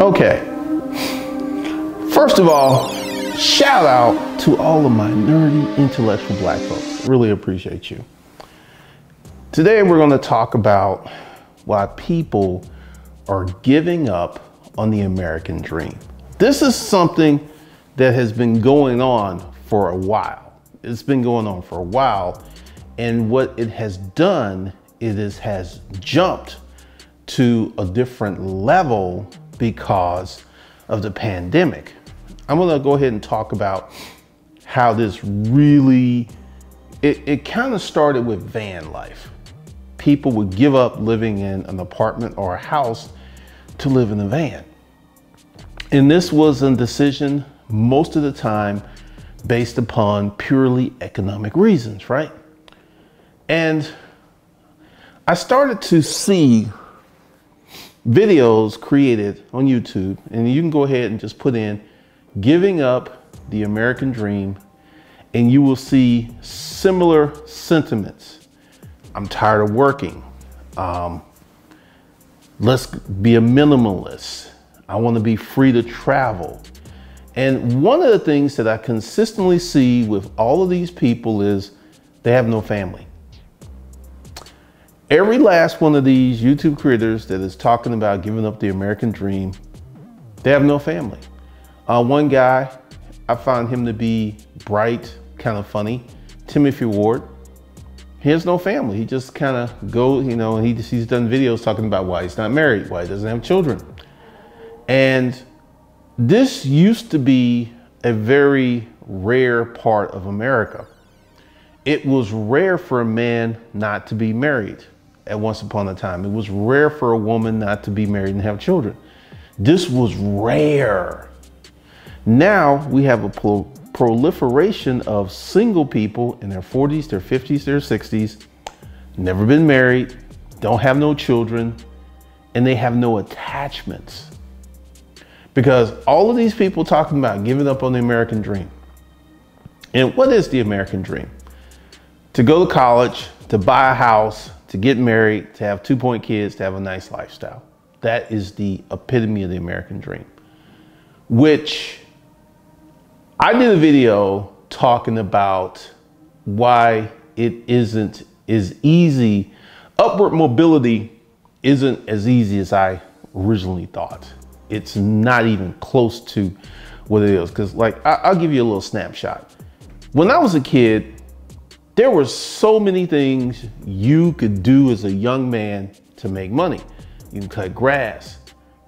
Okay. First of all, shout out to all of my nerdy, intellectual black folks. Really appreciate you. Today we're going to talk about why people are giving up on the American dream. This is something that has been going on for a while. It's been going on for a while. And what it has done is it has jumped to a different level because of the pandemic. I'm gonna go ahead and talk about how this really, it kind of started with van life. People would give up living in an apartment or a house to live in a van. And this was a decision most of the time based upon purely economic reasons, right? And I started to see videos created on YouTube, and you can go ahead and just put in giving up the American dream, and you will see similar sentiments. I'm tired of working. Let's be a minimalist. I want to be free to travel. And one of the things that I consistently see with all of these people is they have no family. Every last one of these YouTube creators that is talking about giving up the American dream, they have no family. One guy, I found him to be bright, kind of funny, Timothy Ward. He has no family. He just kind of goes, you know, and he's done videos talking about why he's not married, why he doesn't have children. And this used to be a very rare part of America. It was rare for a man not to be married at once upon a time. It was rare for a woman not to be married and have children. This was rare. Now we have a proliferation of single people in their 40s, their 50s, their 60s, never been married, don't have no children, and they have no attachments. Because all of these people talking about giving up on the American dream. And what is the American dream? To go to college, to buy a house, to get married, to have 2 kids, to have a nice lifestyle. That is the epitome of the American dream. Which I did a video talking about why it isn't as easy. Upward mobility isn't as easy as I originally thought. It's not even close to what it is. Because like, I'll give you a little snapshot. When I was a kid, there were so many things you could do as a young man to make money. You can cut grass.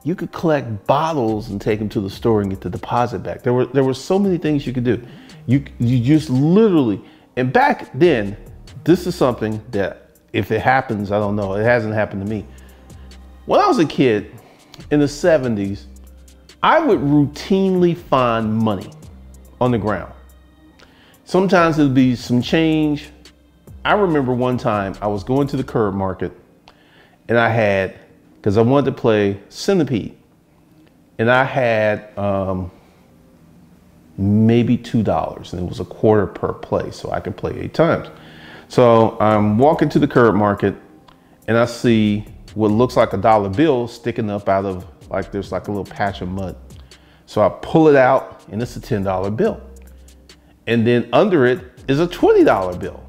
You could collect bottles and take them to the store and get the deposit back. There were so many things you could do. You just literally, and back then, this is something that if it happens, I don't know, it hasn't happened to me. When I was a kid in the 70s, I would routinely find money on the ground. Sometimes it'll be some change. I remember one time I was going to the curb market and I had, because I wanted to play Centipede, and I had maybe $2, and it was a quarter per play, so I could play 8 times. So I'm walking to the curb market and I see what looks like a dollar bill sticking up out of, like, there's like a little patch of mud. So I pull it out and it's a $10 bill. And then under it is a $20 bill.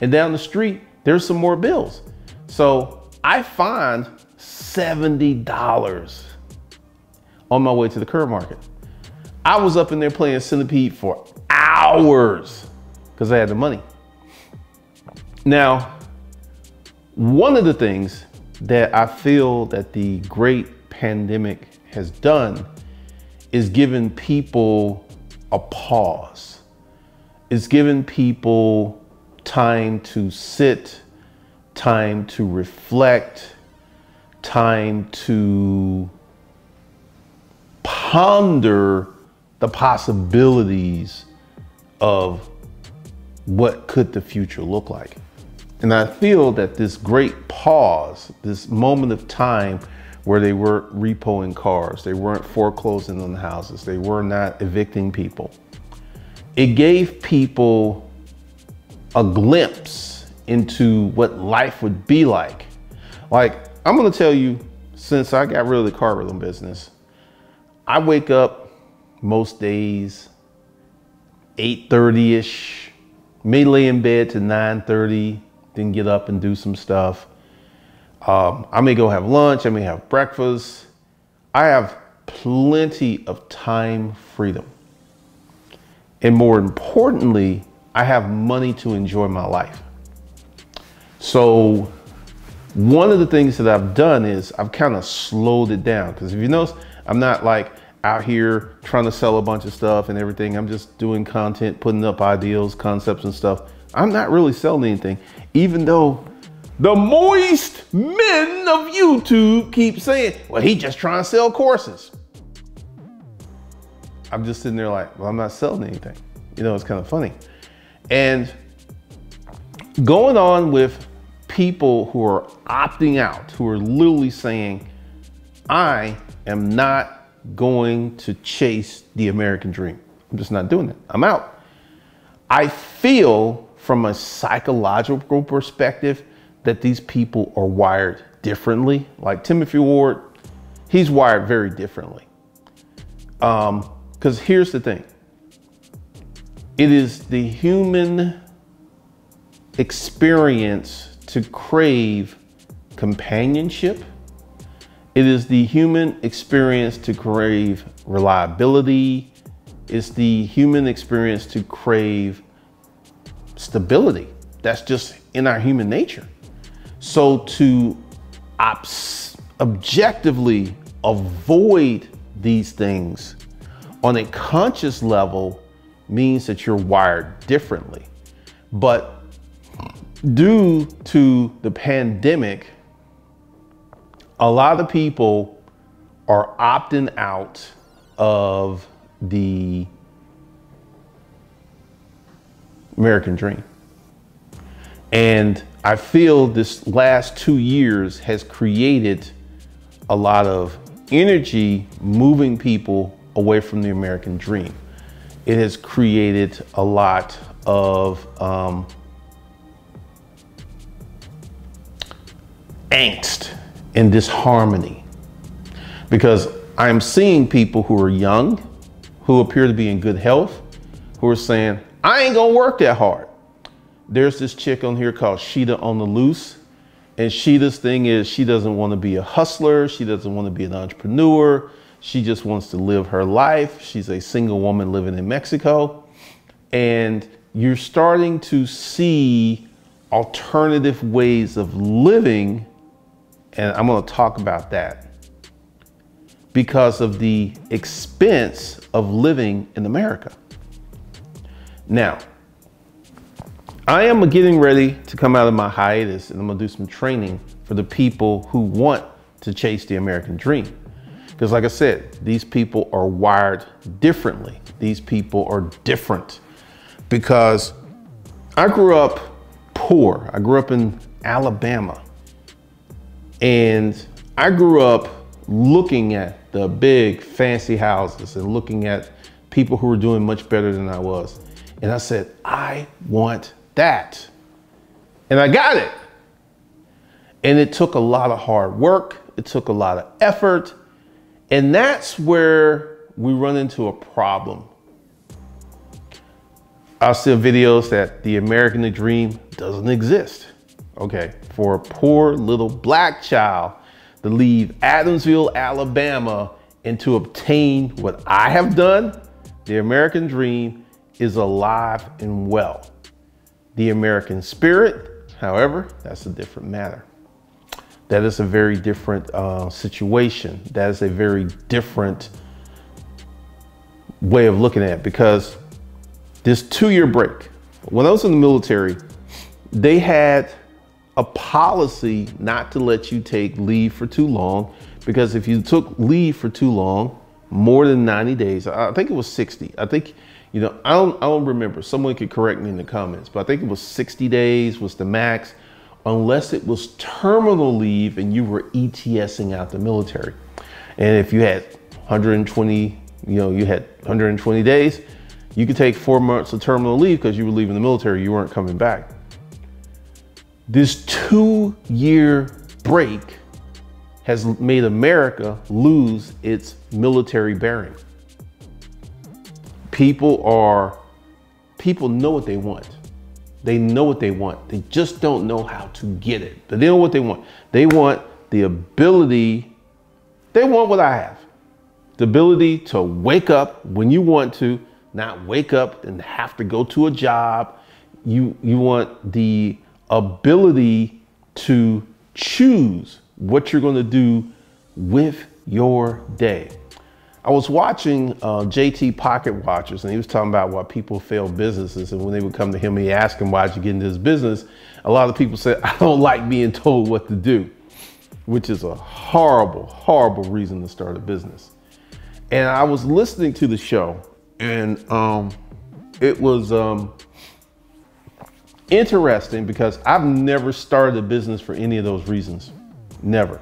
And down the street, there's some more bills. So I find $70 on my way to the curb market. I was up in there playing Centipede for hours because I had the money. Now, one of the things that I feel that the great pandemic has done is given people a pause. It's given people time to sit, time to reflect, time to ponder the possibilities of what could the future look like. And I feel that this great pause, this moment of time where they weren't repoing cars, they weren't foreclosing on the houses, they were not evicting people. It gave people a glimpse into what life would be like. Like, I'm gonna tell you, since I got rid of the car rental business, I wake up most days 8:30-ish, may lay in bed to 9:30, then get up and do some stuff. I may go have lunch, I may have breakfast. I have plenty of time freedom. And more importantly, I have money to enjoy my life. So one of the things that I've done is I've kind of slowed it down. Because if you notice, I'm not like out here trying to sell a bunch of stuff and everything. I'm just doing content, putting up ideals, concepts and stuff. I'm not really selling anything, even though the moist men of YouTube keep saying, well, he just trying to sell courses. I'm just sitting there like, well, I'm not selling anything. You know, it's kind of funny. And going on with people who are opting out, who are literally saying, I am not going to chase the American dream. I'm just not doing it. I'm out. I feel from a psychological perspective that these people are wired differently. Like Timothy Ward, he's wired very differently. Because here's the thing. It is the human experience to crave companionship. It is the human experience to crave reliability. It's the human experience to crave stability. That's just in our human nature. So to objectively avoid these things on a conscious level means that you're wired differently. But due to the pandemic, a lot of people are opting out of the American dream. And I feel this last 2 years has created a lot of energy moving people away from the American dream. It has created a lot of angst and disharmony, because I'm seeing people who are young, who appear to be in good health, who are saying, I ain't gonna work that hard. There's this chick on here called Cheetah on the Loose. And Sheeta's thing is she doesn't want to be a hustler. She doesn't want to be an entrepreneur. She just wants to live her life. She's a single woman living in Mexico. And you're starting to see alternative ways of living. And I'm going to talk about that because of the expense of living in America. Now, I am getting ready to come out of my hiatus, and I'm gonna do some training for the people who want to chase the American dream. Because like I said, these people are wired differently. These people are different. Because I grew up poor. I grew up in Alabama. And I grew up looking at the big fancy houses and looking at people who were doing much better than I was. And I said, I want that. And I got it. And it took a lot of hard work. It took a lot of effort. And that's where we run into a problem. I'll see videos that the American dream doesn't exist. Okay, for a poor little black child to leave Adamsville, Alabama, and to obtain what I have done, the American dream is alive and well. The American spirit, however, that's a different matter. That is a very different situation. That is a very different way of looking at it, because this 2-year break, when I was in the military, they had a policy not to let you take leave for too long, because if you took leave for too long, more than 90 days, I think it was 60. I think, you know, I don't remember. Someone could correct me in the comments, but I think it was 60 days was the max, unless it was terminal leave and you were ETSing out the military. And if you had 120, you know, you had 120 days, you could take 4 months of terminal leave because you were leaving the military, you weren't coming back. This 2-year break has made America lose its military bearing. People know what they want. They know what they want. They just don't know how to get it. But they know what they want. They want the ability. They want what I have. The ability to wake up when you want to, not wake up and have to go to a job. You want the ability to choose what you're going to do with your day. I was watching JT Pocket Watchers, and he was talking about why people fail businesses. And when they would come to him, he asked him, why'd you get into this business? A lot of people said, I don't like being told what to do, which is a horrible, horrible reason to start a business. And I was listening to the show, and it was interesting because I've never started a business for any of those reasons, never.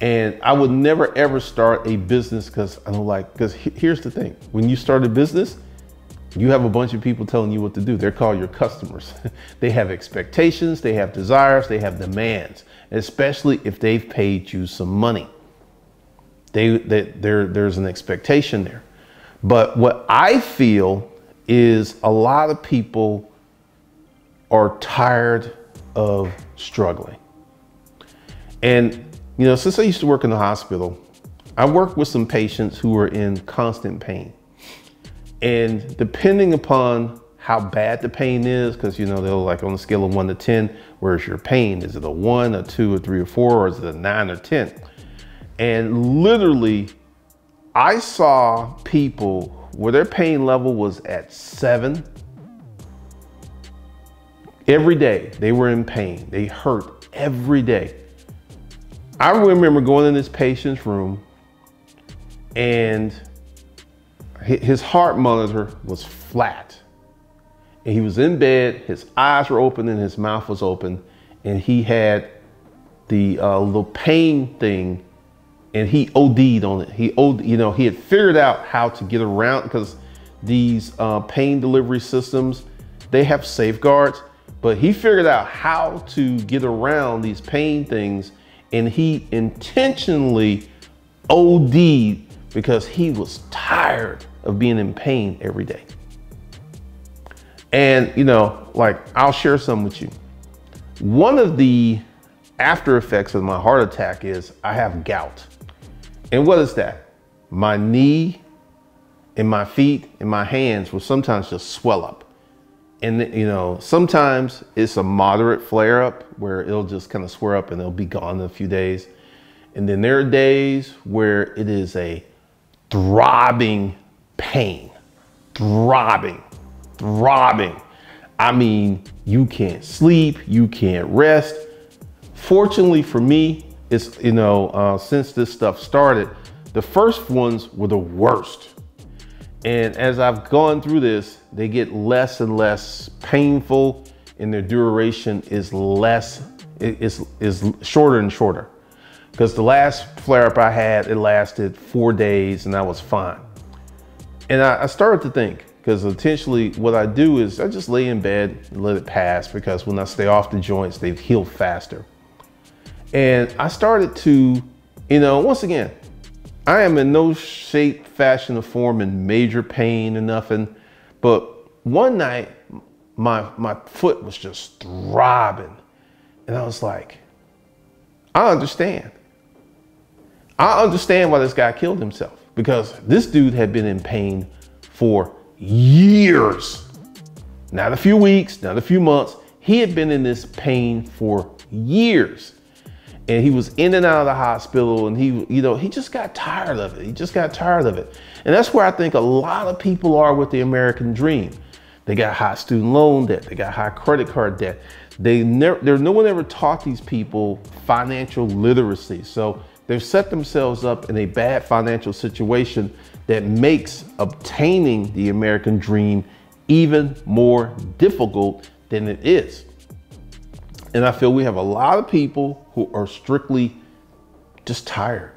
And I would never, ever start a business because I don't like, because here's the thing. When you start a business, you have a bunch of people telling you what to do. They're called your customers. They have expectations, they have desires, they have demands, especially if they've paid you some money. There's an expectation there. But what I feel is a lot of people are tired of struggling. And you know, since I used to work in the hospital, I worked with some patients who were in constant pain. And depending upon how bad the pain is, because you know, they're like on a scale of 1 to 10, where's your pain? Is it a 1, a 2, a 3, or 4, or is it a 9 or 10? And literally, I saw people where their pain level was at 7. Every day they were in pain. They hurt every day. I remember going in this patient's room and his heart monitor was flat. And he was in bed, his eyes were open and his mouth was open, and he had the little pain thing, and he OD'd on it. He OD'd, you know, he had figured out how to get around, because these pain delivery systems, they have safeguards, but he figured out how to get around these pain things. And he intentionally OD'd because he was tired of being in pain every day. And, you know, like, I'll share something with you. One of the after effects of my heart attack is I have gout. And what is that? My knee and my feet and my hands will sometimes just swell up. And, you know, sometimes it's a moderate flare up where it'll just kind of swell up and it'll be gone in a few days. And then there are days where it is a throbbing pain, throbbing. I mean, you can't sleep, you can't rest. Fortunately for me, it's, you know, since this stuff started, the first ones were the worst. And as I've gone through this, they get less and less painful, and their duration is shorter and shorter. Because the last flare up I had, it lasted 4 days and I was fine. And I started to think, because potentially what I do is I just lay in bed and let it pass, because when I stay off the joints, they've healed faster. And I started to, you know, once again, I am in no shape, fashion, or form in major pain or nothing. But one night, my foot was just throbbing. And I was like, I understand. I understand why this guy killed himself, because this dude had been in pain for years. Not a few weeks, not a few months. He had been in this pain for years. And he was in and out of the hospital, and he, you know, he just got tired of it. He just got tired of it. And that's where I think a lot of people are with the American dream. They got high student loan debt. They got high credit card debt. No one ever taught these people financial literacy. So they've set themselves up in a bad financial situation that makes obtaining the American dream even more difficult than it is. And I feel we have a lot of people who are strictly just tired.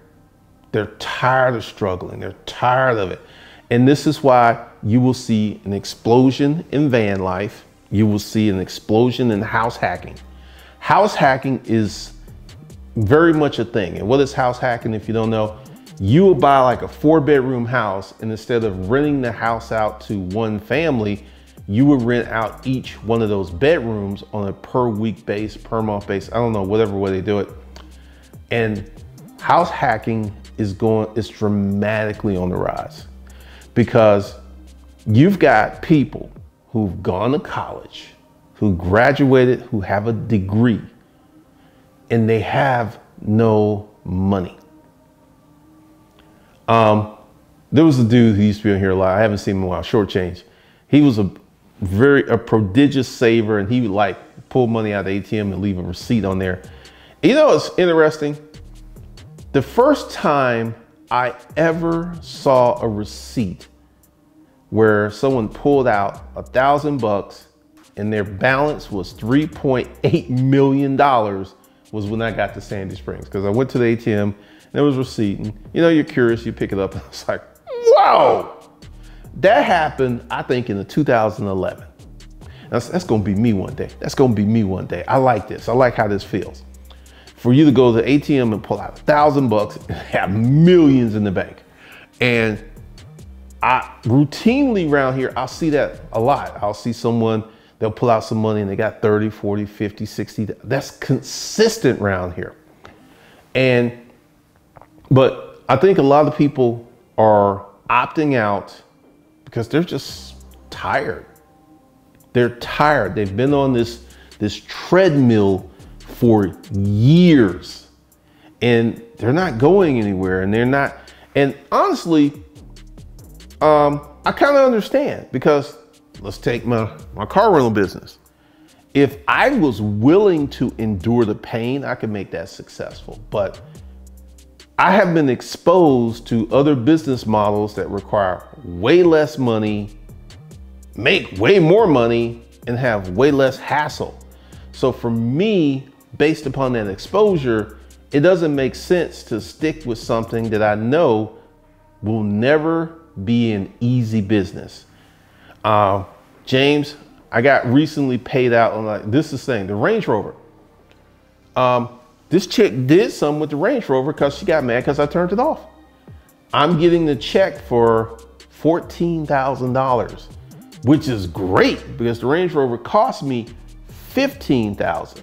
They're tired of struggling. They're tired of it. And this is why you will see an explosion in van life. You will see an explosion in house hacking. House hacking is very much a thing. And what is house hacking? If you don't know, you will buy like a 4-bedroom house, and instead of renting the house out to one family, you would rent out each one of those bedrooms on a per week base, per month base, I don't know, whatever way they do it. And house hacking is dramatically on the rise, because you've got people who've gone to college, who graduated, who have a degree, and they have no money. There was a dude who used to be on here a lot. I haven't seen him in a while, Shortchange. He was a prodigious saver, and he would like pull money out of the ATM and leave a receipt on there. You know, it's interesting. The first time I ever saw a receipt where someone pulled out $1,000 and their balance was $3.8 million was when I got to Sandy Springs. Cause I went to the ATM and there was a receipt, and you know, you're curious, you pick it up, and I was like, wow. That happened, I think, in 2011. That's gonna be me one day. That's gonna be me one day. I like this. I like how this feels. For you to go to the ATM and pull out $1,000 and have millions in the bank. And I routinely around here, I'll see that a lot. I'll see someone, they'll pull out some money and they got 30, 40, 50, 60. That's consistent around here. And, but I think a lot of people are opting out because they're just tired. They're tired. They've been on this treadmill for years, and they're not going anywhere, and they're not. And honestly, I kind of understand, because let's take my car rental business. If I was willing to endure the pain, I could make that successful. But I have been exposed to other business models that require way less money, make way more money, and have way less hassle. So for me, based upon that exposure, it doesn't make sense to stick with something that I know will never be an easy business. James, I got recently paid out on like this thing, the Range Rover. This chick did something with the Range Rover because she got mad because I turned it off. I'm getting the check for $14,000, which is great because the Range Rover cost me $15,000.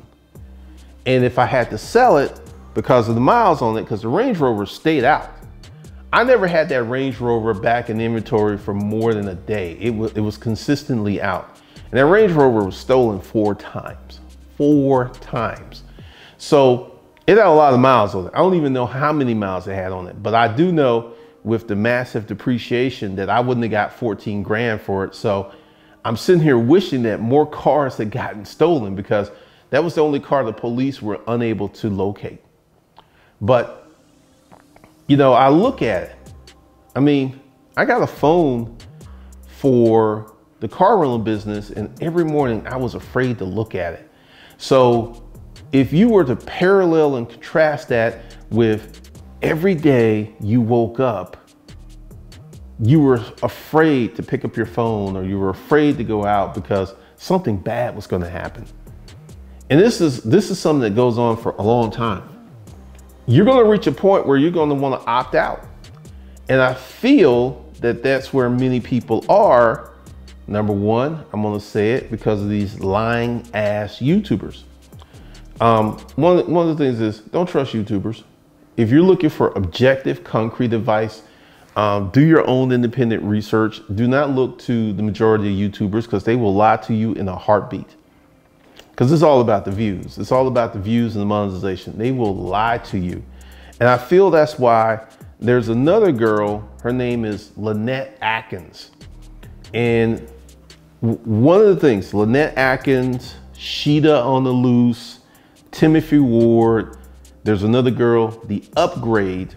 And if I had to sell it because of the miles on it, because the Range Rover stayed out. I never had that Range Rover back in inventory for more than a day. It was consistently out. And that Range Rover was stolen 4 times, 4 times. So it had a lot of miles on it. I don't even know how many miles it had on it, but I do know with the massive depreciation that I wouldn't have got 14 grand for it. So I'm sitting here wishing that more cars had gotten stolen, because that was the only car the police were unable to locate. But, you know, I look at it. I mean, I got a phone for the car rental business, and every morning I was afraid to look at it. So if you were to parallel and contrast that with every day you woke up, you were afraid to pick up your phone, or you were afraid to go out because something bad was going to happen. And this is something that goes on for a long time. You're going to reach a point where you're going to want to opt out. And I feel that that's where many people are. Number one, I'm going to say it because of these lying ass YouTubers. One of the things is, don't trust YouTubers. If you're looking for objective, concrete advice, do your own independent research. Do not look to the majority of YouTubers, because they will lie to you in a heartbeat. Because it's all about the views. It's all about the views and the monetization. They will lie to you. And I feel that's why there's another girl, her name is Lynette Atkins. And one of the things, Lynette Atkins, Cheetah on the Loose, Timothy Ward, there's another girl, The Upgrade.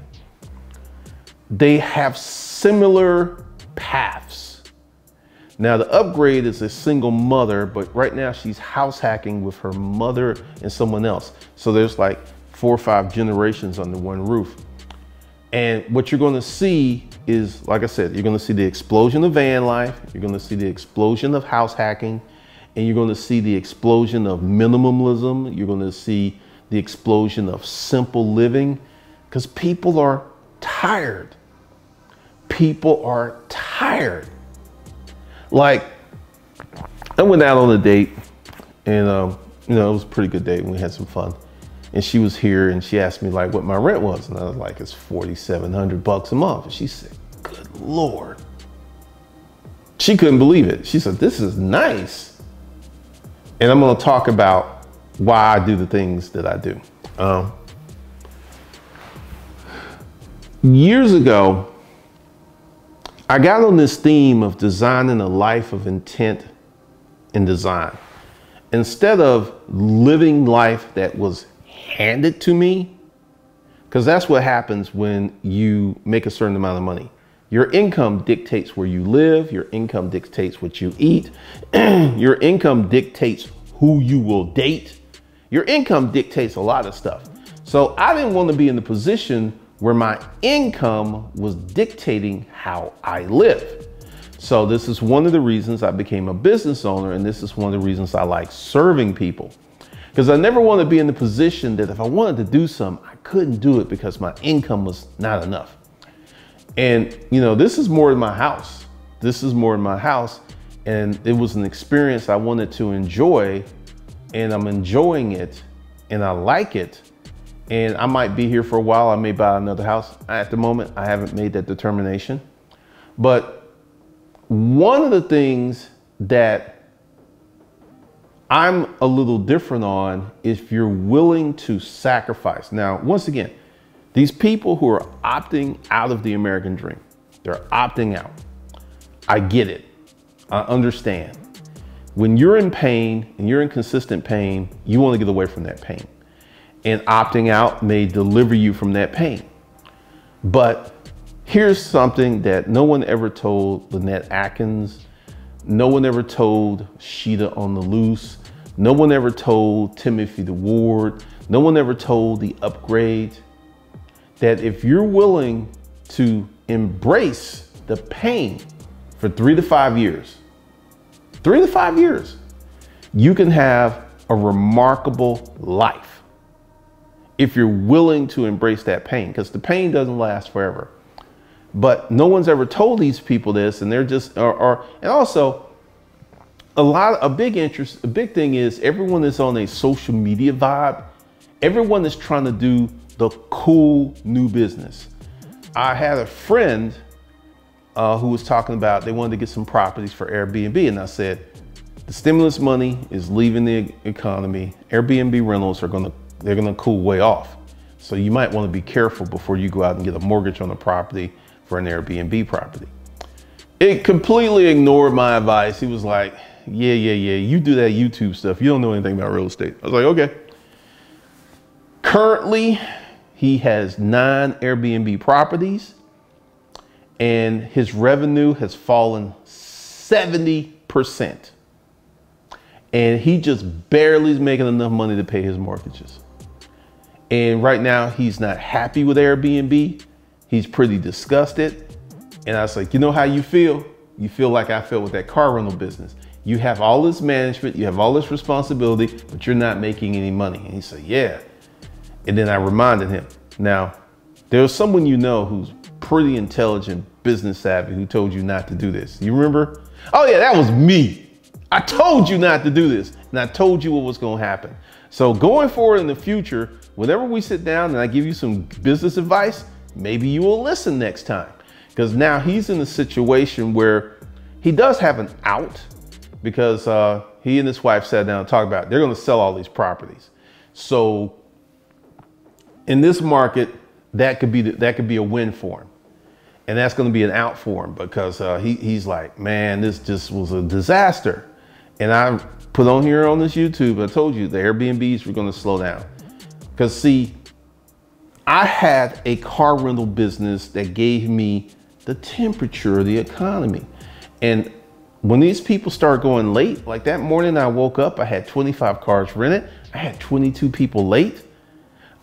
They have similar paths. Now, The Upgrade is a single mother, but right now she's house hacking with her mother and someone else. So there's like 4 or 5 generations under one roof. And what you're going to see is, like I said, you're going to see the explosion of van life. You're going to see the explosion of house hacking. And you're going to see the explosion of minimalism. You're going to see the explosion of simple living, because people are tired. People are tired. Like, I went out on a date, and you know, it was a pretty good date, and we had some fun. And she was here, and she asked me like what my rent was, and I was like, it's $4,700 a month. And she said, "Good Lord." She couldn't believe it. She said, "This is nice." And I'm going to talk about why I do the things that I do. Years ago, I got on this theme of designing a life of intent and design. Instead of living life that was handed to me, because that's what happens when you make a certain amount of money. Your income dictates where you live. Your income dictates what you eat. Your income dictates who you will date. Your income dictates a lot of stuff. So I didn't want to be in the position where my income was dictating how I live. So this is one of the reasons I became a business owner, and this is one of the reasons I like serving people. Because I never want to be in the position that if I wanted to do something, I couldn't do it because my income was not enough. And you know, this is more in my house. This is more in my house, and it was an experience I wanted to enjoy, and I'm enjoying it, and I like it. And I might be here for a while. I may buy another house. At the moment, I haven't made that determination. But one of the things that I'm a little different on is if you're willing to sacrifice. Now, once again, these people who are opting out of the American dream, they're opting out. I get it. I understand. When you're in pain and you're in consistent pain, you want to get away from that pain. And opting out may deliver you from that pain. But here's something that no one ever told Lynette Atkins. No one ever told Cheetah on the Loose. No one ever told Timothy Ward. No one ever told The Upgrade. That if you're willing to embrace the pain for 3 to 5 years, 3 to 5 years, you can have a remarkable life. If you're willing to embrace that pain, because the pain doesn't last forever. But no one's ever told these people this, and they're just and also a big thing is everyone is on a social media vibe. Everyone is trying to do the cool new business. I had a friend who was talking about they wanted to get some properties for Airbnb, and I said, the stimulus money is leaving the economy. Airbnb rentals are they're gonna cool way off. So you might wanna be careful before you go out and get a mortgage on a property for an Airbnb property. It completely ignored my advice. He was like, yeah, you do that YouTube stuff. You don't know anything about real estate. I was like, okay. Currently, he has 9 Airbnb properties, and his revenue has fallen 70%. And he just barely is making enough money to pay his mortgages. And right now, he's not happy with Airbnb. He's pretty disgusted. And I was like, you know how you feel? You feel like I felt with that car rental business. You have all this management, you have all this responsibility, but you're not making any money. And he said, yeah. And then I reminded him. Now, there's someone you know who's pretty intelligent, business savvy, who told you not to do this. You remember? Oh yeah, that was me. I told you not to do this, and I told you what was going to happen. So going forward in the future, whenever we sit down and I give you some business advice, maybe you will listen next time. Because now he's in a situation where he does have an out, because he and his wife sat down and talked about it. They're going to sell all these properties. So in this market, that could be a win for him. And that's going to be an out for him, because he's like, man, this just was a disaster. And I put on here on this YouTube, I told you the Airbnbs were going to slow down. Because see, I had a car rental business that gave me the temperature of the economy. And when these people start going late, like that morning I woke up, I had 25 cars rented. I had 22 people late.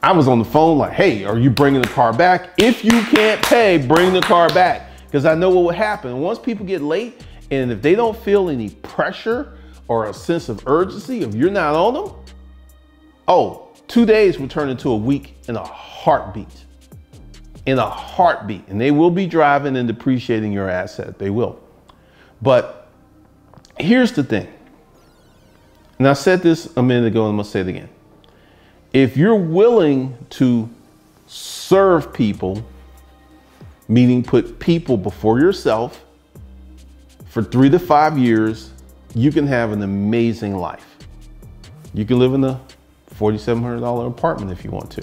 I was on the phone like, hey, are you bringing the car back? If you can't pay, bring the car back. Because I know what would happen. Once people get late, and if they don't feel any pressure or a sense of urgency, if you're not on them, oh, 2 days will turn into a week in a heartbeat. In a heartbeat. And they will be driving and depreciating your asset. They will. But here's the thing. And I said this a minute ago, and I'm going to say it again. If you're willing to serve people, meaning put people before yourself for 3 to 5 years, you can have an amazing life. You can live in a $4,700 apartment if you want to.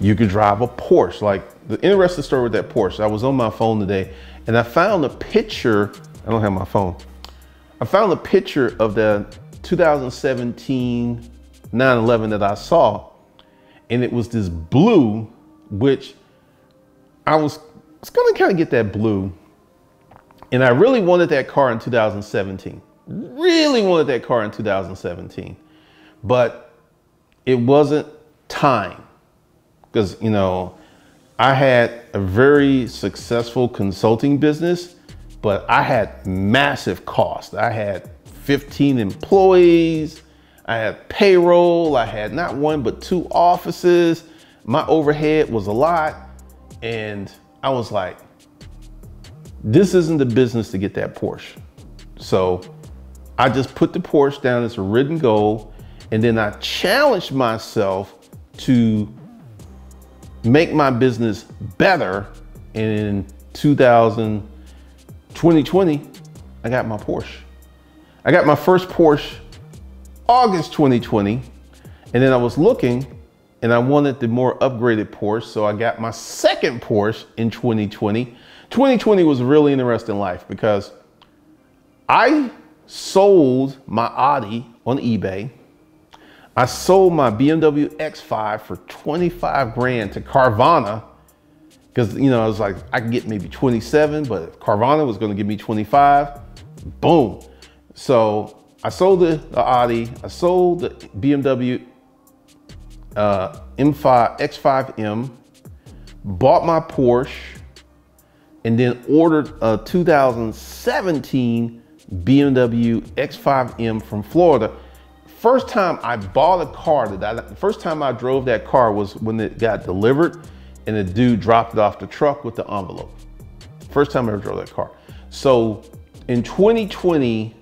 You could drive a Porsche. Like, the interesting story with that Porsche, I was on my phone today and I found a picture. I don't have my phone. I found a picture of the 2017 911 that I saw, and it was this blue, which I was gonna kind of get that blue, and I really wanted that car in 2017. Really wanted that car in 2017, but it wasn't time, because, you know, I had a very successful consulting business, but I had massive costs. I had 15 employees. I had payroll, I had not one, but 2 offices. My overhead was a lot. And I was like, this isn't the business to get that Porsche. So I just put the Porsche down as a written goal. And then I challenged myself to make my business better. And in 2020, I got my Porsche. I got my first Porsche August 2020, and then I was looking and I wanted the more upgraded Porsche, so I got my second Porsche in 2020. 2020 was a really interesting life because I sold my Audi on eBay. I sold my BMW X5 for 25 grand to Carvana because, you know, I was like, I can get maybe 27, but if Carvana was going to give me 25, boom. So I sold the Audi, I sold the BMW X5M, bought my Porsche, and then ordered a 2017 BMW X5M from Florida. First time I bought a car, the first time I drove that car was when it got delivered and the dude dropped it off the truck with the envelope. First time I ever drove that car. So in 2020,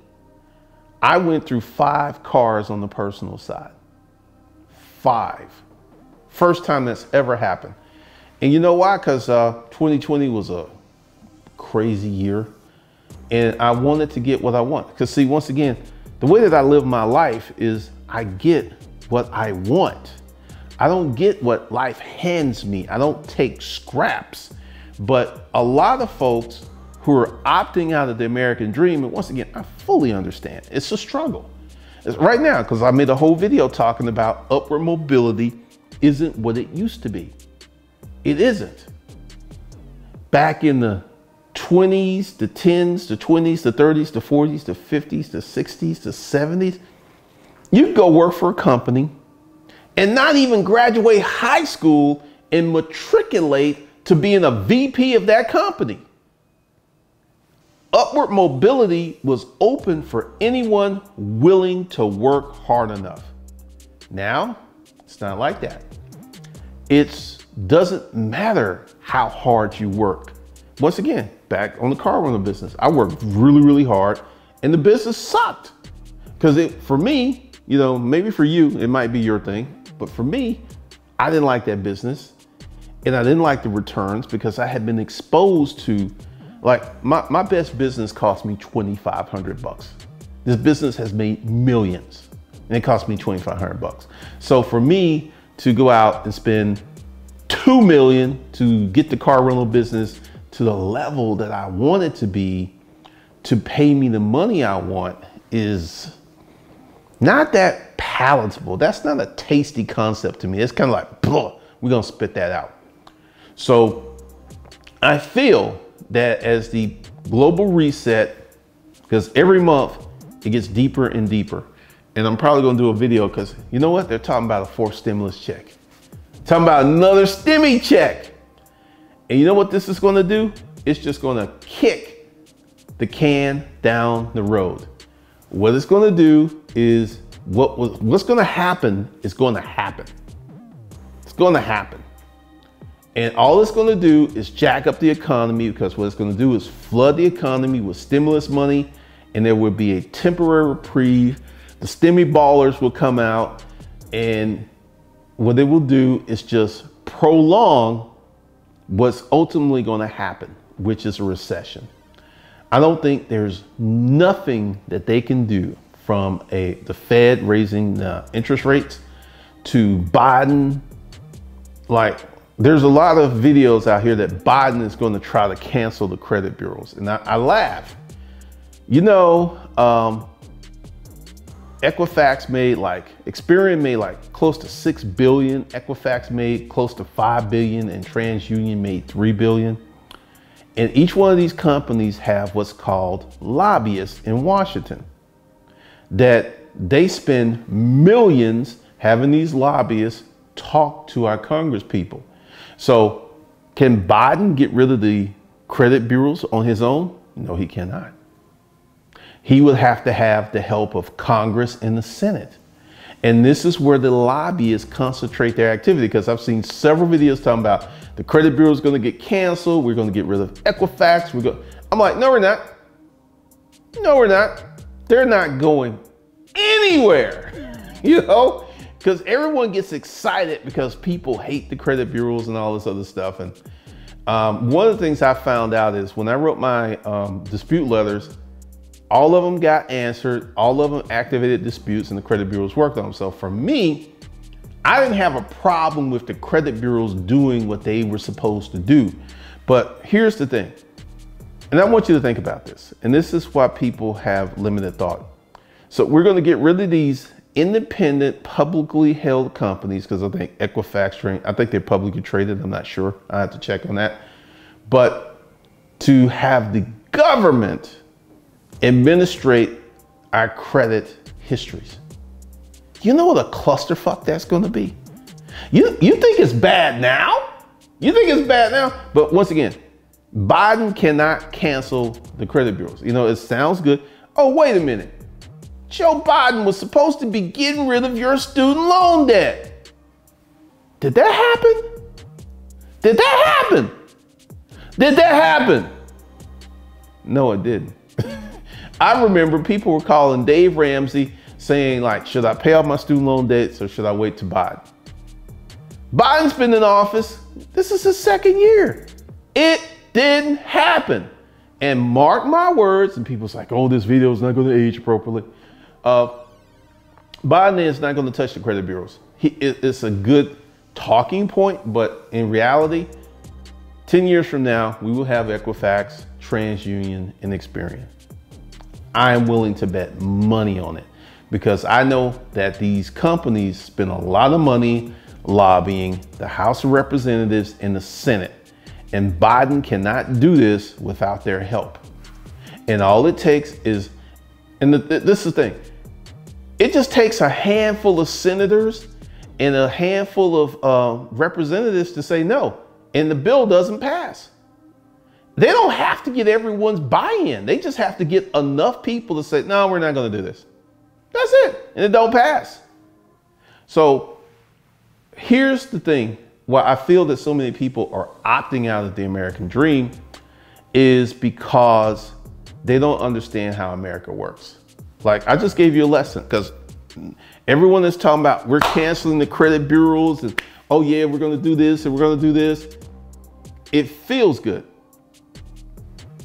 I went through 5 cars on the personal side. 5. First time that's ever happened. And you know why? Because 2020 was a crazy year. And I wanted to get what I want. Because see, once again, the way that I live my life is I get what I want. I don't get what life hands me. I don't take scraps. But a lot of folks who are opting out of the American dream. And once again, I fully understand. It's a struggle. It's right now, because I made a whole video talking about upward mobility isn't what it used to be. It isn't. Back in the 20s, the 10s, the 20s, the 30s, the 40s, the 50s, the 60s, the 70s, you'd go work for a company and not even graduate high school and matriculate to being a VP of that company. Upward mobility was open for anyone willing to work hard enough. Now, it's not like that. It doesn't matter how hard you work. Once again, back on the car rental business, I worked really, really hard and the business sucked. Because for me, you know, maybe for you, it might be your thing, but for me, I didn't like that business and I didn't like the returns because I had been exposed to. Like my best business cost me 2,500 bucks. This business has made millions and it cost me 2,500 bucks. So for me to go out and spend 2 million to get the car rental business to the level that I want it to be, to pay me the money I want is not that palatable. That's not a tasty concept to me. It's kind of like, blah, we're gonna spit that out. So I feel that as the global reset, because every month it gets deeper and deeper. And I'm probably gonna do a video because you know what? They're talking about a 4th stimulus check. Talking about another stimmy check. And you know what this is gonna do? It's just gonna kick the can down the road. What it's gonna do is what's gonna happen is gonna happen. gonna happen. And all it's gonna do is jack up the economy, because what it's gonna do is flood the economy with stimulus money, and there will be a temporary reprieve. The stimmy ballers will come out, and what they will do is just prolong what's ultimately gonna happen, which is a recession. I don't think there's nothing that they can do, from the Fed raising interest rates to Biden. Like, there's a lot of videos out here that Biden is going to try to cancel the credit bureaus. And I laugh. You know, Equifax made like, Experian made like close to 6 billion. Equifax made close to 5 billion, and TransUnion made 3 billion. And each one of these companies have what's called lobbyists in Washington, that they spend millions having these lobbyists talk to our Congress people. So can Biden get rid of the credit bureaus on his own? No, he cannot. He would have to have the help of Congress and the Senate. And this is where the lobbyists concentrate their activity, because I've seen several videos talking about the credit bureau is going to get canceled. We're going to get rid of Equifax. I'm like, no, we're not. No, we're not. They're not going anywhere, you know, because everyone gets excited because people hate the credit bureaus and all this other stuff. And one of the things I found out is when I wrote my dispute letters, all of them got answered. All of them activated disputes, and the credit bureaus worked on them. So for me, I didn't have a problem with the credit bureaus doing what they were supposed to do. But here's the thing. And I want you to think about this. And this is why people have limited thought. So we're going to get rid of these independent, publicly held companies, because I think Equifax, I think they're publicly traded. I'm not sure. I have to check on that. But to have the government administrate our credit histories. You know what a clusterfuck that's going to be? You think it's bad now? You think it's bad now? But once again, Biden cannot cancel the credit bureaus. You know, it sounds good. Oh, wait a minute. Joe Biden was supposed to be getting rid of your student loan debt. Did that happen? Did that happen? Did that happen? No, it didn't. I remember people were calling Dave Ramsey saying, like, should I pay off my student loan debts or should I wait to Biden? Biden's been in office. This is his second year. It didn't happen. And mark my words, and people's like, oh, this video is not going to age appropriately. Biden is not going to touch the credit bureaus. It's a good talking point, but in reality, 10 years from now, we will have Equifax, TransUnion, and Experian. I am willing to bet money on it, because I know that these companies spend a lot of money lobbying the House of Representatives and the Senate. And Biden cannot do this without their help. And all it takes is, and this is the thing, it just takes a handful of senators and a handful of representatives to say no, and the bill doesn't pass. They don't have to get everyone's buy-in. They just have to get enough people to say, no, we're not going to do this. That's it. And it don't pass. So here's the thing. Why I feel that so many people are opting out of the American dream is because they don't understand how America works. Like, I just gave you a lesson, because everyone is talking about we're canceling the credit bureaus and, oh yeah, we're going to do this and we're going to do this. It feels good,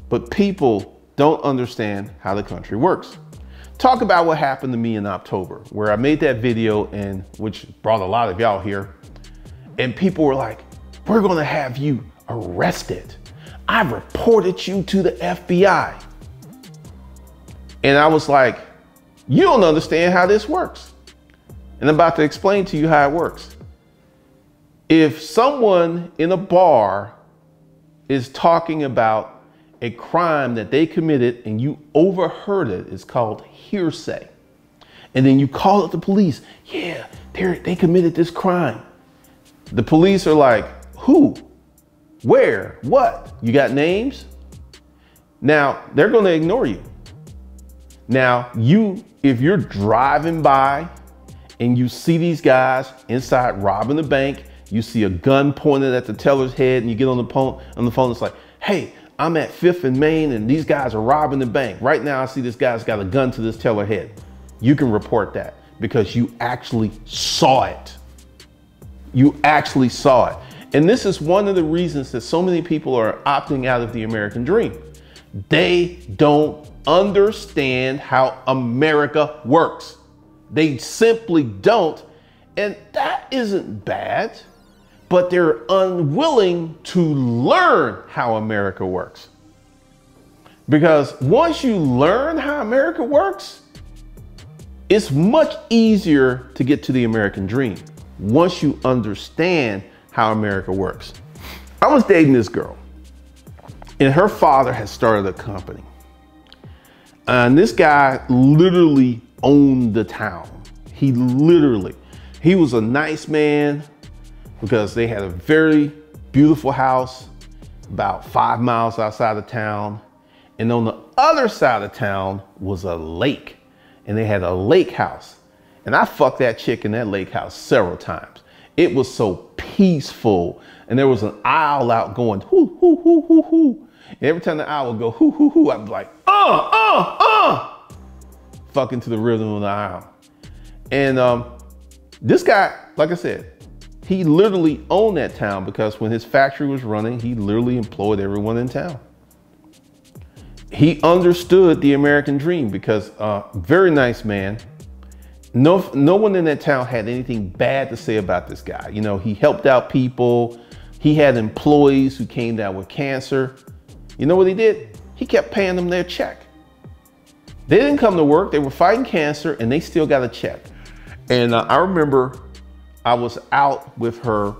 but people don't understand how the country works. Talk about what happened to me in October, where I made that video, and which brought a lot of y'all here. And people were like, we're going to have you arrested. I reported you to the FBI. And I was like, you don't understand how this works. And I'm about to explain to you how it works. If someone in a bar is talking about a crime that they committed and you overheard it, it's called hearsay. And then you call up the police. Yeah, they committed this crime. The police are like, who, where, what? You got names? Now, they're going to ignore you. Now, if you're driving by and you see these guys inside robbing the bank, you see a gun pointed at the teller's head, and you get on the phone, it's like, hey, I'm at 5th and Main, and these guys are robbing the bank. Right now, I see this guy's got a gun to this teller's head. You can report that because you actually saw it. You actually saw it. And this is one of the reasons that so many people are opting out of the American dream. They don't understand how America works. They simply don't. And that isn't bad, but they're unwilling to learn how America works. Because once you learn how America works, it's much easier to get to the American dream. Once you understand how America works. I was dating this girl, and her father had started a company. And this guy literally owned the town. He literally, he was a nice man because they had a very beautiful house about 5 miles outside of town. And on the other side of town was a lake, and they had a lake house. And I fucked that chick in that lake house several times. It was so peaceful. And there was an owl out going, hoo, hoo, hoo, hoo, hoo. And every time the owl would go, hoo, hoo, hoo, I'd be like, fucking to the rhythm of the owl. And this guy, like I said, he literally owned that town because when his factory was running, he literally employed everyone in town. He understood the American dream because very nice man. No one in that town had anything bad to say about this guy. You know, he helped out people. He had employees who came down with cancer. You know what he did? He kept paying them their check. They didn't come to work. They were fighting cancer, and they still got a check. And I remember I was out with her,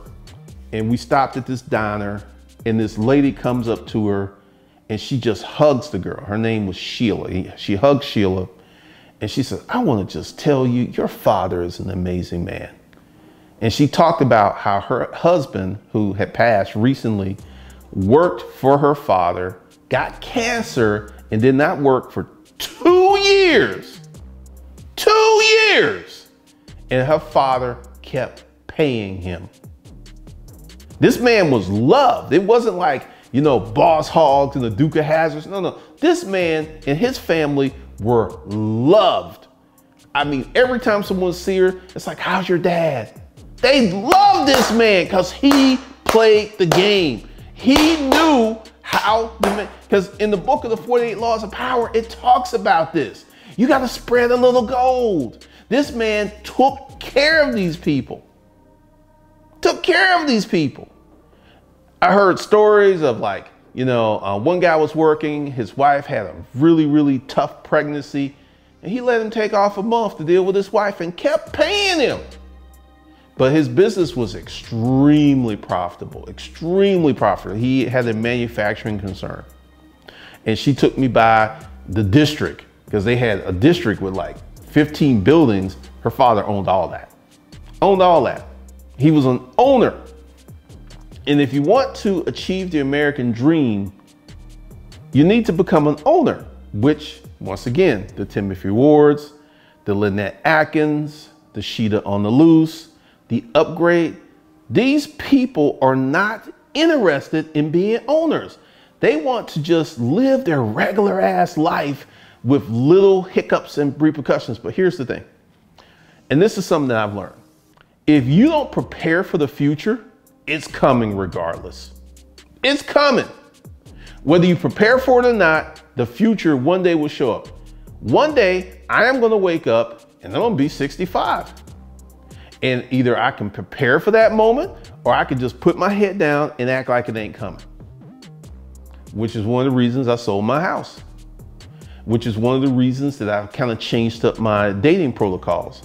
and we stopped at this diner, and this lady comes up to her, and she just hugs the girl. Her name was Sheila. She hugs Sheila. And she said, I want to just tell you, your father is an amazing man. And she talked about how her husband, who had passed recently, worked for her father, got cancer, and did not work for 2 years. 2 years! And her father kept paying him. This man was loved. It wasn't like, you know, Boss Hogg to the Duke of Hazzard. No, no. This man and his family were loved. I mean, every time someone see her, it's like, how's your dad? They love this man because he played the game. He knew how the man, because in the book of the 48 Laws of Power, it talks about this. You got to spread a little gold. This man took care of these people. Took care of these people. I heard stories of like, you know, one guy was working, his wife had a really, really tough pregnancy, and he let him take off a month to deal with his wife and kept paying him. But his business was extremely profitable, extremely profitable. He had a manufacturing concern. And she took me by the district because they had a district with like 15 buildings. Her father owned all that, owned all that. He was an owner. And if you want to achieve the American dream, you need to become an owner, which once again, the Timothy Wards, the Lynette Atkins, the Cheetah on the Loose, the Upgrade, these people are not interested in being owners. They want to just live their regular ass life with little hiccups and repercussions. But here's the thing, and this is something that I've learned. If you don't prepare for the future, it's coming regardless. It's coming. Whether you prepare for it or not, the future one day will show up. One day I am going to wake up and I'm going to be 65. And either I can prepare for that moment or I can just put my head down and act like it ain't coming. Which is one of the reasons I sold my house. Which is one of the reasons that I've kind of changed up my dating protocols.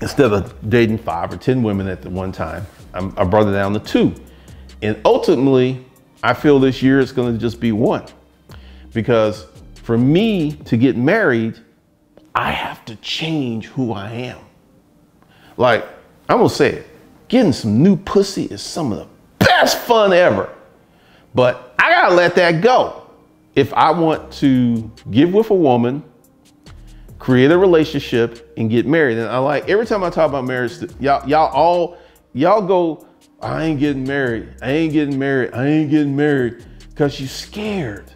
Instead of dating 5 or 10 women at the one time, I brought it down to 2. And ultimately, I feel this year it's going to just be 1. Because for me to get married, I have to change who I am. Like, I'm going to say it, getting some new pussy is some of the best fun ever. But I got to let that go. If I want to give with a woman create a relationship, and get married. And I like, every time I talk about marriage, y'all go, I ain't getting married. I ain't getting married. I ain't getting married. Cause you scared.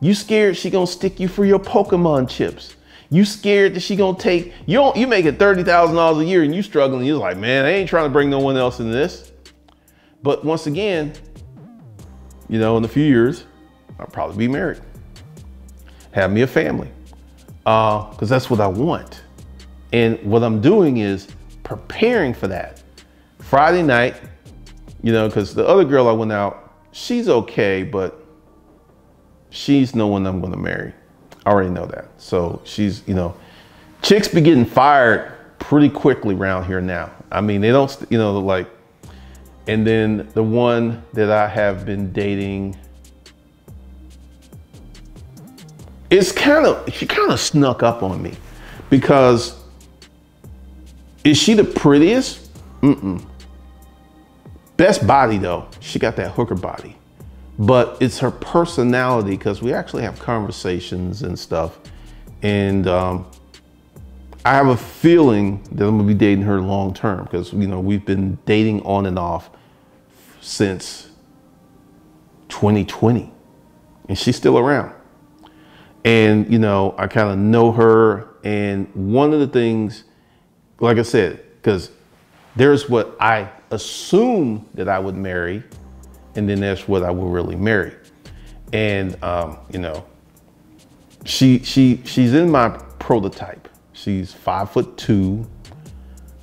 You scared she gonna stick you for your Pokemon chips. You scared that she gonna take, you making $30,000 a year and you struggling. You're like, man, I ain't trying to bring no one else in this. But once again, you know, in a few years, I'll probably be married. Have me a family. Cause that's what I want. And what I'm doing is preparing for that. Friday night, you know, cause the other girl I went out, she's okay, but she's no one I'm gonna marry. I already know that. So she's, you know, chicks be getting fired pretty quickly around here now. I mean, they don't, you know, like, and then the one that I have been dating, it's kind of, she kind of snuck up on me because is she the prettiest? Mm-mm. Best body though. She got that hooker body. But it's her personality, because we actually have conversations and stuff. And I have a feeling that I'm gonna be dating her long term, because you know we've been dating on and off since 2020, and she's still around. And you know I kind of know her. And one of the things, like I said, because there's what I assume that I would marry, and then that's what I will really marry. And you know, she's in my prototype. She's 5'2",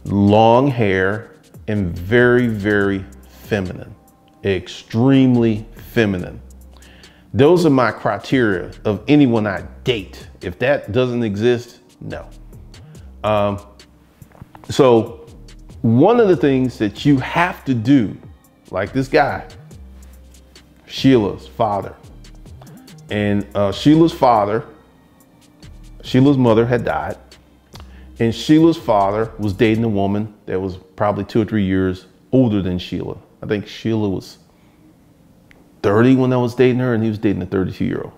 long hair, and very, very feminine, extremely feminine. Those are my criteria of anyone I date. If that doesn't exist, no. So one of the things that you have to do, like this guy, Sheila's father, and Sheila's mother had died, and Sheila's father was dating a woman that was probably 2 or 3 years older than Sheila. I think Sheila was 30 when I was dating her, and he was dating a 32-year-old.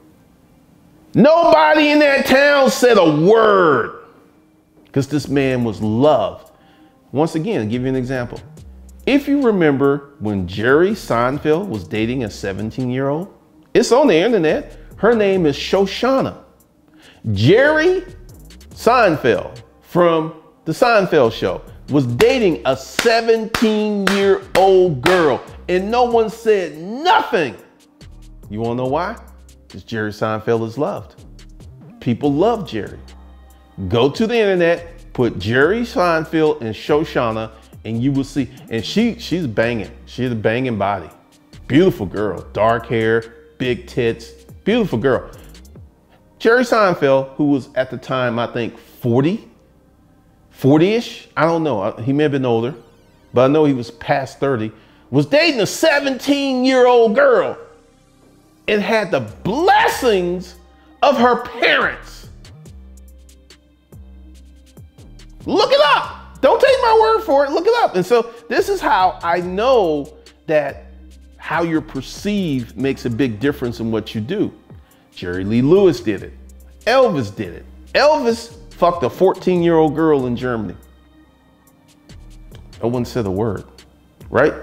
Nobody in that town said a word, because this man was loved. Once again, I'll give you an example. If you remember when Jerry Seinfeld was dating a 17-year-old, it's on the internet. Her name is Shoshana. Jerry Seinfeld from The Seinfeld Show was dating a 17-year-old girl, and no one said nothing. You wanna know why? Because Jerry Seinfeld is loved. People love Jerry. Go to the internet, put Jerry Seinfeld and Shoshana, and you will see, and she's banging. She's a banging body. Beautiful girl, dark hair, big tits, beautiful girl. Jerry Seinfeld, who was at the time, I think 40-ish, I don't know. He may have been older, but I know he was past 30, was dating a 17-year-old girl and had the blessings of her parents. Look it up. Don't take my word for it, look it up. And so this is how I know that how you're perceived makes a big difference in what you do. Jerry Lee Lewis did it. Elvis did it. Elvis fucked a 14-year-old girl in Germany. No one said a word, right?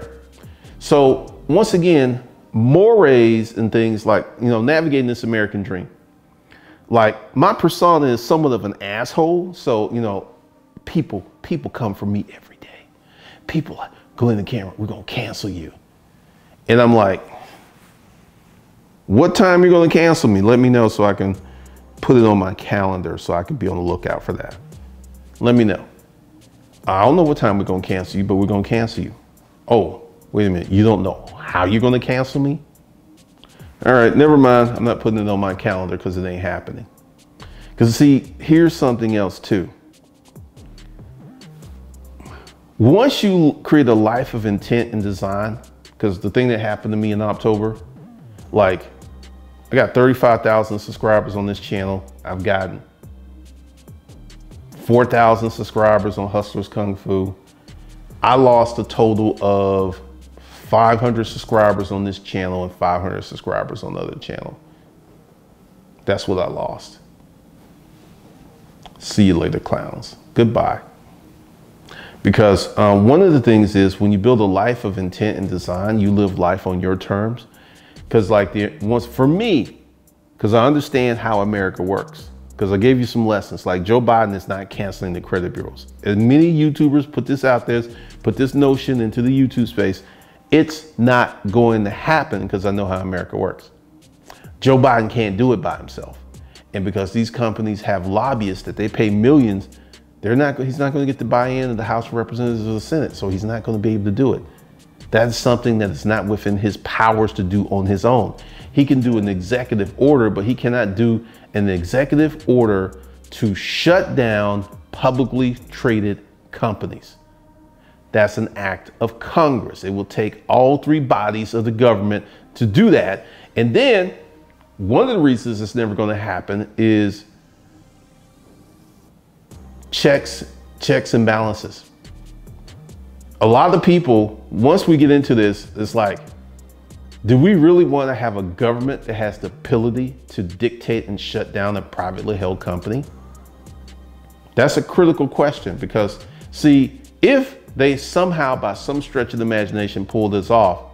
So once again, mores and things like, you know, navigating this American dream. Like my persona is somewhat of an asshole. So, you know, people come for me every day. People like, go in the camera, we're gonna cancel you. And I'm like, what time are you gonna cancel me? Let me know so I can put it on my calendar so I can be on the lookout for that. Let me know. I don't know what time we're gonna cancel you, but we're gonna cancel you. Oh, wait a minute, you don't know how you're gonna cancel me? All right, never mind, I'm not putting it on my calendar because it ain't happening. Because see, here's something else too. Once you create a life of intent and design, because the thing that happened to me in October, like I got 35,000 subscribers on this channel. I've gotten 4,000 subscribers on Hustlers Kung Fu. I lost a total of 500 subscribers on this channel and 500 subscribers on the other channel. That's what I lost. See you later, clowns. Goodbye. Because one of the things is when you build a life of intent and design, you live life on your terms. Because like for me, I understand how America works. Because I gave you some lessons, like Joe Biden is not canceling the credit bureaus. As many YouTubers put this out there, put this notion into the YouTube space, it's not going to happen because I know how America works. Joe Biden can't do it by himself. And because these companies have lobbyists that they pay millions, he's not going to get the buy-in of the House of Representatives or the Senate, so he's not going to be able to do it. That's something that is not within his powers to do on his own. He can do an executive order, but he cannot do an executive order to shut down publicly traded companies. That's an act of Congress. It will take all three bodies of the government to do that. And then one of the reasons it's never going to happen is checks and balances. A lot of people, once we get into this, it's like, do we really want to have a government that has the ability to dictate and shut down a privately held company? That's a critical question because, see, if they somehow, by some stretch of the imagination, pull this off,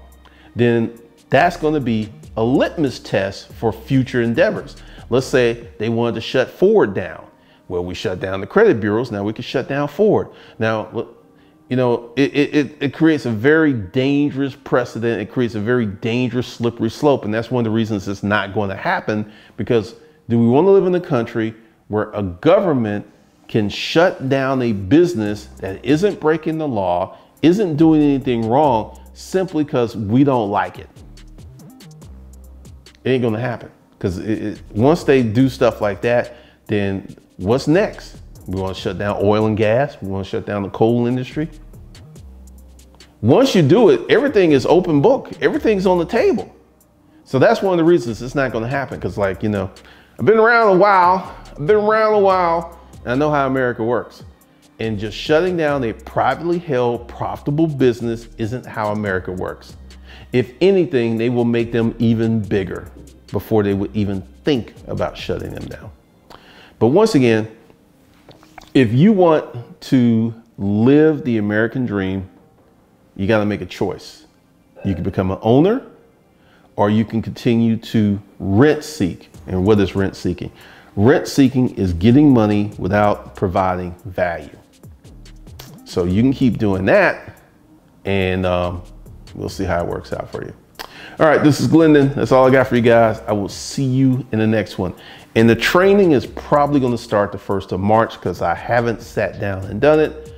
then that's going to be a litmus test for future endeavors. Let's say they wanted to shut Ford down. Well, we shut down the credit bureaus. Now we can shut down Ford. Now, you know, it creates a very dangerous precedent. It creates a very dangerous slippery slope. And that's one of the reasons it's not going to happen, because do we want to live in a country where a government can shut down a business that isn't breaking the law, isn't doing anything wrong, simply because we don't like it? It ain't going to happen. Because once they do stuff like that, then what's next? We want to shut down oil and gas. We want to shut down the coal industry. Once you do it, everything is open book. Everything's on the table. So that's one of the reasons it's not going to happen. Because, like, you know, I've been around a while. And I know how America works. And just shutting down a privately held, profitable business isn't how America works. If anything, they will make them even bigger before they would even think about shutting them down. But once again, if you want to live the American dream, you got to make a choice. You can become an owner, or you can continue to rent seek. And what is rent seeking? Rent seeking is getting money without providing value. So you can keep doing that, and we'll see how it works out for you. All right, this is Glendon. That's all I got for you guys. I will see you in the next one. And the training is probably going to start the 1st of March because I haven't sat down and done it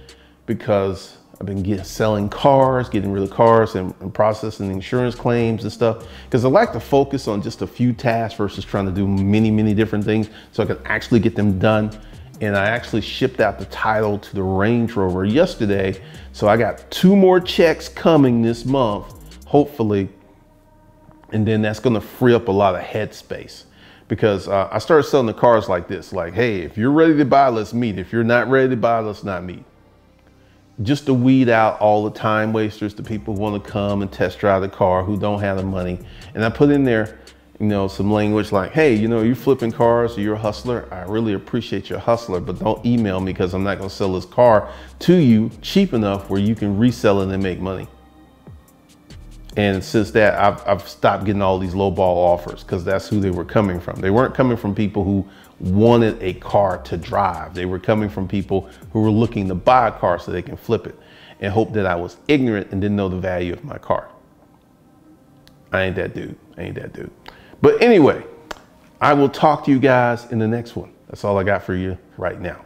because I've been selling cars, getting rid of cars and processing insurance claims and stuff. Because I like to focus on just a few tasks versus trying to do many, many different things so I can actually get them done. And I actually shipped out the title to the Range Rover yesterday. So I got 2 more checks coming this month, hopefully. And then that's going to free up a lot of headspace. Because I started selling the cars like this, like, hey, if you're ready to buy, let's meet. If you're not ready to buy, let's not meet. Just to weed out all the time wasters, the people who want to come and test drive the car who don't have the money. And I put in there, you know, some language like, hey, you know, you're flipping cars or you're a hustler. I really appreciate your hustler, but don't email me because I'm not going to sell this car to you cheap enough where you can resell it and make money. And since that, I've stopped getting all these lowball offers because that's who they were coming from. They weren't coming from people who wanted a car to drive. They were coming from people who were looking to buy a car so they can flip it and hope that I was ignorant and didn't know the value of my car. I ain't that dude. I ain't that dude. But anyway, I will talk to you guys in the next one. That's all I got for you right now.